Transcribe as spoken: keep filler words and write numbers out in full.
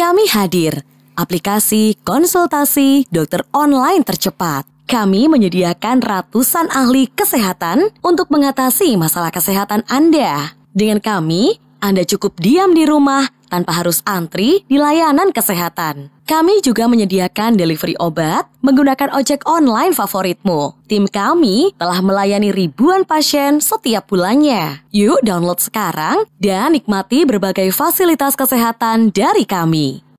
Kami hadir, aplikasi konsultasi dokter online tercepat. Kami menyediakan ratusan ahli kesehatan untuk mengatasi masalah kesehatan Anda. Dengan kami, Anda cukup diam di rumah tanpa harus antri di layanan kesehatan. Kami juga menyediakan delivery obat menggunakan ojek online favoritmu. Tim kami telah melayani ribuan pasien setiap bulannya. Yuk download sekarang dan nikmati berbagai fasilitas kesehatan dari kami.